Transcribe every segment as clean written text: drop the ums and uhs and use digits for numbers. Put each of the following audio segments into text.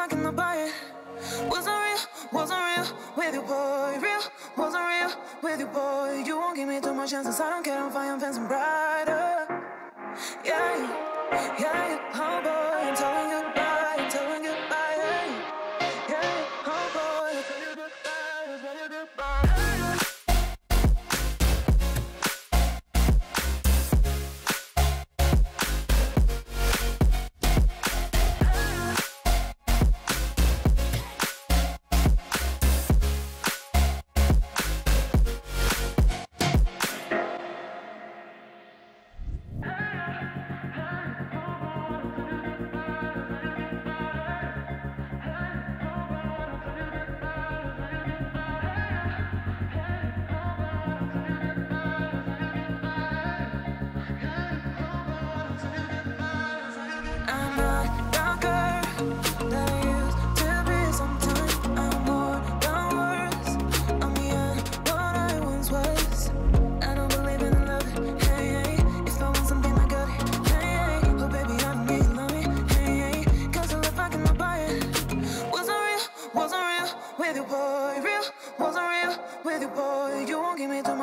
I cannot buy it. Wasn't real with you, boy. Real, wasn't real with you, boy. You won't give me too much chances. I don't care, I'm fine, I'm fancy brighter. Yeah, yeah, you, oh boy, I'm telling you goodbye, I'm telling you goodbye. Yeah, oh boy, I'm telling you goodbye, I'm telling you goodbye.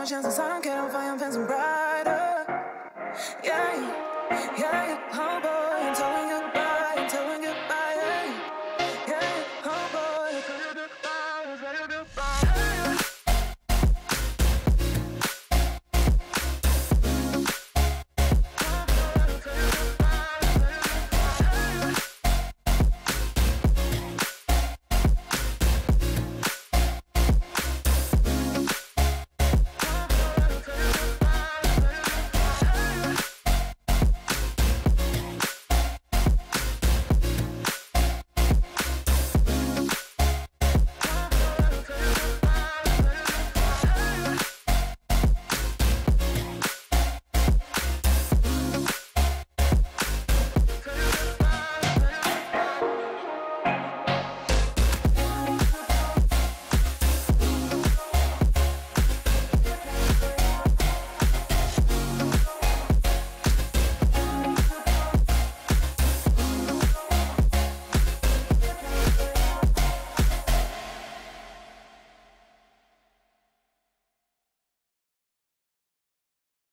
Chances, I don't care, I'm fine, I'm fancy brighter. Yeah.